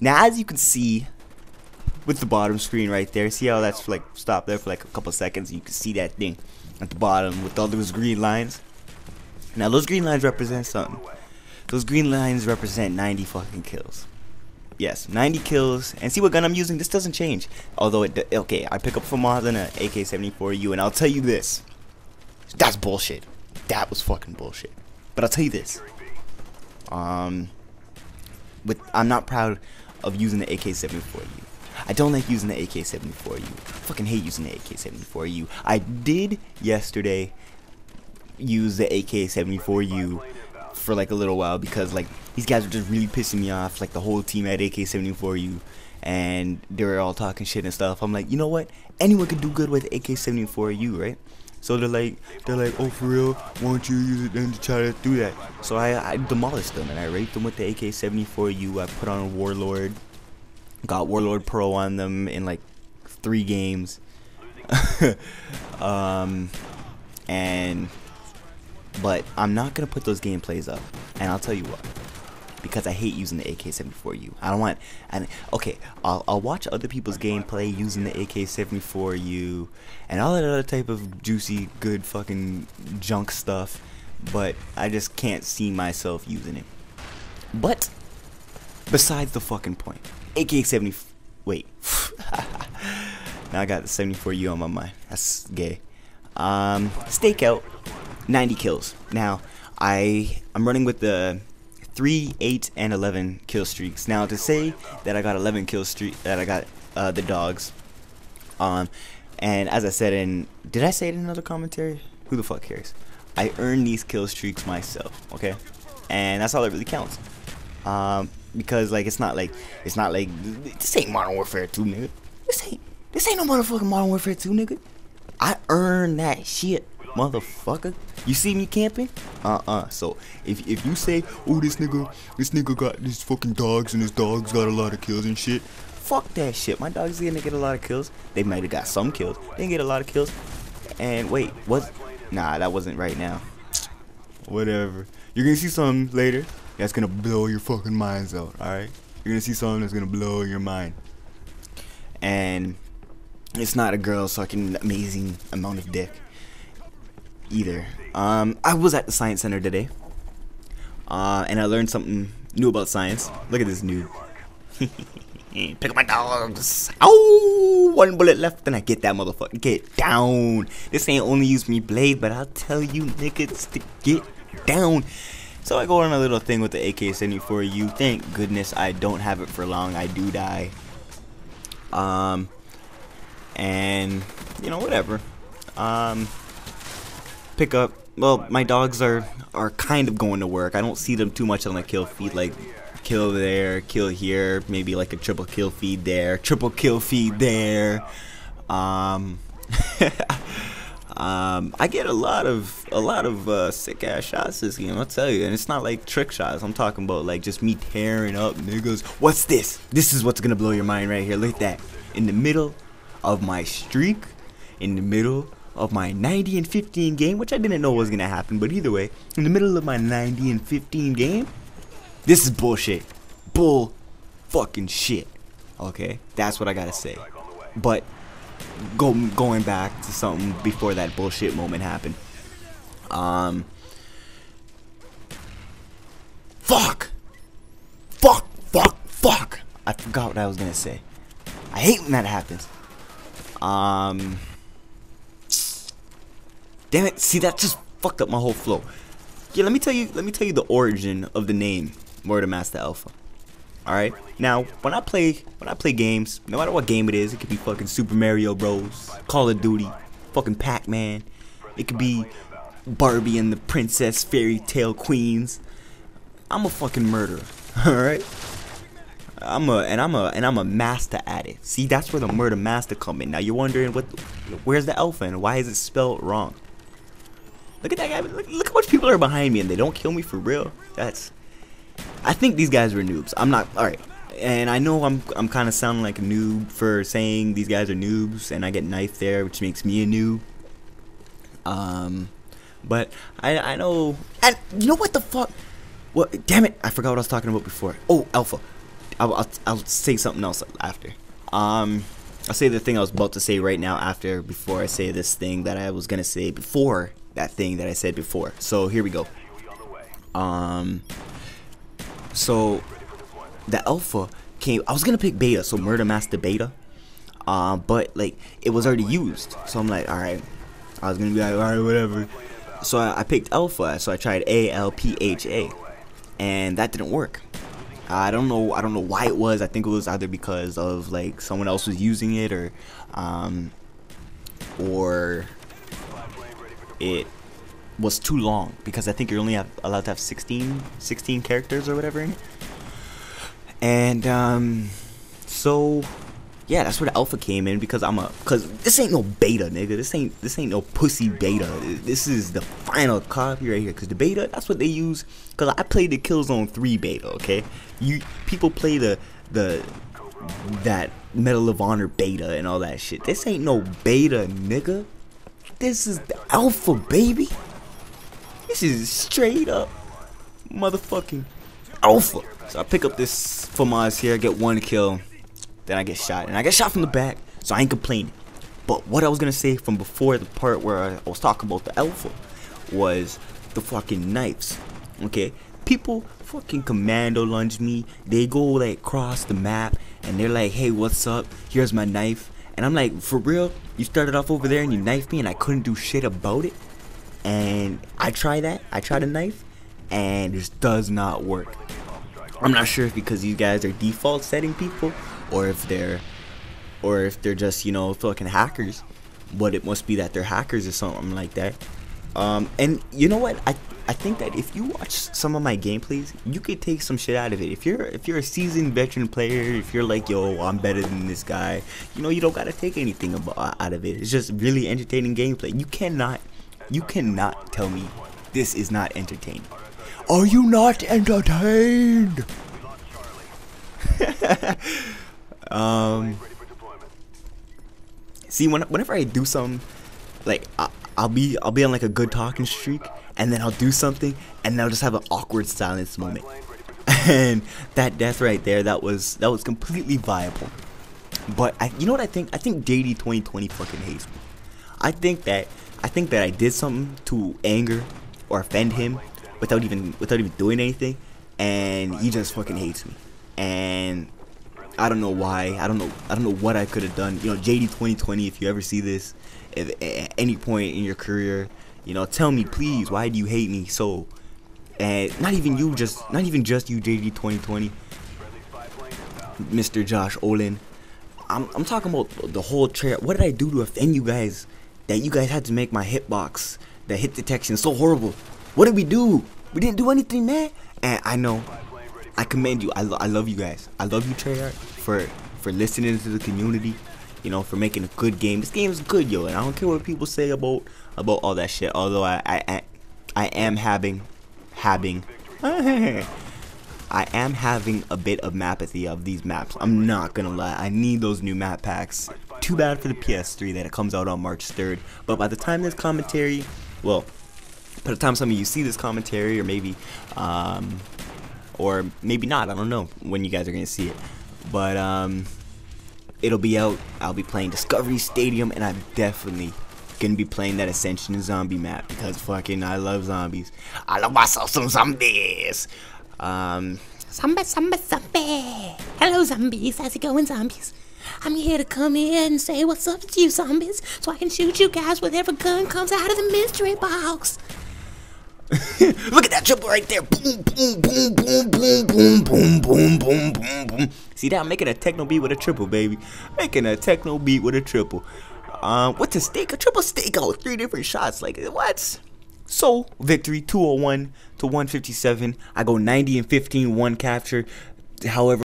Now, as you can see with the bottom screen right there, see how that's like stopped there for like a couple seconds. You can see that thing at the bottom with all those green lines. Now, those green lines represent something. Those green lines represent 90 fucking kills. Yes, 90 kills. And see what gun I'm using? This doesn't change. Although, okay, I pick up Famas and an AK-74U, and I'll tell you this. That's bullshit. That was fucking bullshit. But I'll tell you this. I'm not proud of using the AK-74U. I don't like using the AK-74U. I fucking hate using the AK-74U. I did yesterday use the AK-74U for like a little while because like these guys were just really pissing me off. Like the whole team had AK-74U and they were all talking shit and stuff. I'm like, you know what? Anyone could do good with AK-74U, right? So they're like, oh, for real? Why don't you use it then to try to do that? So I demolished them and I raped them with the AK-74U. I put on a Warlord, got Warlord Pro on them in like 3 games. But I'm not gonna put those gameplays up, and I'll tell you what, because I hate using the AK-74U. I don't want, and okay, I'll watch other people's gameplay using the AK-74U and all that other type of juicy, good fucking junk stuff, but I just can't see myself using it. But besides the fucking point, AK-74. Wait, now I got the 74U on my mind. That's gay. Stakeout. 90 kills. Now, I'm running with the 3, 8, and 11 kill streaks. Now, to say that I got 11 kill streak, that I got the dogs. And as I said in, did I say it in another commentary? Who the fuck cares? I earned these kill streaks myself, okay? And that's all that really counts. Because like it's not like this ain't Modern Warfare 2, nigga. This ain't no motherfucking Modern Warfare 2, nigga. I earned that shit, motherfucker. You see me camping? So if you say, oh, this nigga got these fucking dogs and his dogs got a lot of kills and shit, fuck that shit. My dogs didn't get a lot of kills. They might have got some kills. They didn't get a lot of kills. And wait, what? Nah, that wasn't right now. Whatever. You're gonna see something later that's gonna blow your fucking minds out. All right? You're gonna see something that's gonna blow your mind. And it's not a girl sucking an amazing amount of dick either. I was at the science center today, and I learned something new about science. Look at this noob. Pick up my dogs. Ow! One bullet left, and I get that motherfucker. Get down. This ain't only use me blade, but I'll tell you niggas to get down. So I go on a little thing with the AK-74U. Thank goodness I don't have it for long. I do die. And you know, whatever. Pick up, well, my dogs are kind of going to work. I don't see them too much on the kill feed, like kill there, kill here, maybe like a triple kill feed there, triple kill feed there. I get a lot of sick ass shots this game, I'll tell you. And it's not like trick shots. I'm talking about like just me tearing up niggas. What's this? This is what's gonna blow your mind right here. Look at that. In the middle of my streak, in the middle of my 90 and 15 game, which I didn't know was gonna happen, but either way, in the middle of my 90 and 15 game, this is bullshit, bull fucking shit. Okay, that's what I gotta say. But going back to something before that bullshit moment happened. Fuck. I forgot what I was gonna say. I hate when that happens. Damn it, see, that just fucked up my whole flow. Yeah, let me tell you the origin of the name Word of Master Alpha. Alright? Now, when I play games, no matter what game it is, it could be fucking Super Mario Bros, Call of Duty, fucking Pac-Man, it could be Barbie and the Princess Fairy Tale Queens. I'm a fucking murderer, alright? I'm a master at it. See, that's where the murder master come in. Now you're wondering where's the alpha and why is it spelled wrong? Look at that guy. Look how much people are behind me and they don't kill me for real. I think these guys were noobs. I'm not, all right. And I know I'm kind of sounding like a noob for saying these guys are noobs and I get knifed there, which makes me a noob. But I know, and you know what the fuck? Well, damn it, I forgot what I was talking about before. Oh, alpha. I'll say something else after. I'll say the thing I was about to say right now after, before I say this thing that I was gonna say before that thing that I said before. So here we go. So the alpha came. I was gonna pick beta, so Murder Master Beta. But like it was already used, so I'm like, all right. I was gonna be like, all right, whatever. So I picked alpha. So I tried ALPHA, and that didn't work. I don't know why it was. I think it was either because of like someone else was using it, or it was too long, because I think you're only allowed to have 16 characters or whatever in it. And so yeah, that's where the alpha came in, because this ain't no beta, nigga. This ain't no pussy beta. This is the final copy right here, because the beta, that's what they use. Because I played the Killzone 3 beta, okay? You people play that Medal of Honor beta and all that shit. This ain't no beta, nigga. This is the alpha, baby. This is straight up motherfucking alpha. So I pick up this Famas here, get one kill. Then I get shot, and I get shot from the back, so I ain't complaining. But what I was gonna say from before, the part where I was talking about the alpha, was the fucking knives. Okay, people fucking commando lunge me. They go like cross the map, and they're like, "Hey, what's up? Here's my knife." And I'm like, "For real? You started off over there and you knifed me, and I couldn't do shit about it." And I try that. I try the knife, and this does not work. I'm not sure if because you guys are default setting people, or if they're just, you know, fucking hackers. But it must be that they're hackers or something like that. And you know what? I think that if you watch some of my gameplays, you could take some shit out of it. If you're a seasoned veteran player, if you're like, yo, I'm better than this guy, you know, you don't gotta take anything out of it. It's just really entertaining gameplay. You cannot tell me this is not entertaining. Are you not entertained? See, whenever I do something, like I'll be on like a good talking streak, and then I'll do something, and I'll just have an awkward silence moment, and that's right there. That was completely viable. But you know what I think? I think JD2020 fucking hates me. I think that I did something to anger or offend him without even doing anything, and he just fucking hates me. And I don't know why. I don't know what I could have done. You know, JD2020, if you ever see this, if at any point in your career, you know, tell me please, why do you hate me so? And not even just you, JD2020, Mr. Josh Olin. I'm talking about the whole Treyarch. What did I do to offend you guys that you guys had to make my hitbox, the hit detection, so horrible? What did we do? We didn't do anything, man. And I know. I commend you. I love you guys. I love you, Treyarch, for listening to the community, you know, for making a good game. This game's good, yo, and I don't care what people say about all that shit. Although I am having I am having a bit of mapathy of these maps. I'm not gonna lie. I need those new map packs. Too bad for the PS3 that it comes out on March 3rd. But by the time this commentary, well, by the time some of you see this commentary, or maybe not, I don't know when you guys are gonna see it, but it'll be out. I'll be playing Discovery Stadium, and I'm definitely gonna be playing that Ascension zombie map, because fucking I love zombies. I love myself some zombies. Zombie. Hello zombies, how's it going zombies? I'm here to come in and say what's up to you zombies, so I can shoot you guys whatever gun comes out of the mystery box. Look at that triple right there. Boom, boom, boom, boom, boom, boom, boom, boom, boom, boom, boom. See that? I'm making a techno beat with a triple, baby. Making a techno beat with a triple. What's a stake? A triple stakeout. 3 different shots. Like, what? So, victory 201 to 157. I go 90 and 15, 1 capture. However.